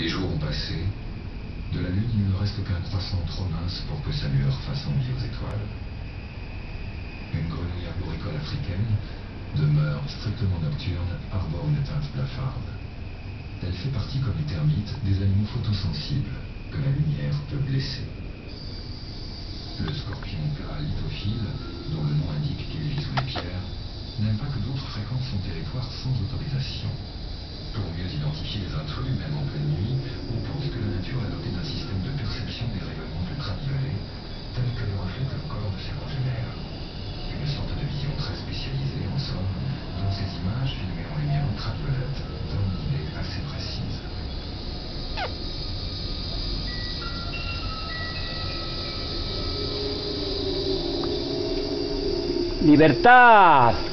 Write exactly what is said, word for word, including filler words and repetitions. Les jours ont passé. De la lune, il ne reste qu'un croissant trop mince pour que sa lueur fasse envie aux étoiles. Une grenouille arboricole africaine, demeure strictement nocturne, arbore une teinte blafarde. Elle fait partie, comme les termites, des animaux photosensibles, que la lumière peut blesser. Le scorpion paralithophile, dont le nom indique qu'il vit sous les pierres, n'aime pas que d'autres fréquentent son territoire sans autorisation. Pour mieux identifier les intrus, même en pleine nuit, on pense que la nature a doté d'un système de perception des rayonnements ultraviolets, tels que les reflètent le corps de ses congénères. Une sorte de vision très spécialisée, en somme, dont ces images filmées en lumière ultraviolette donnent une idée assez précise. ¡Libertad!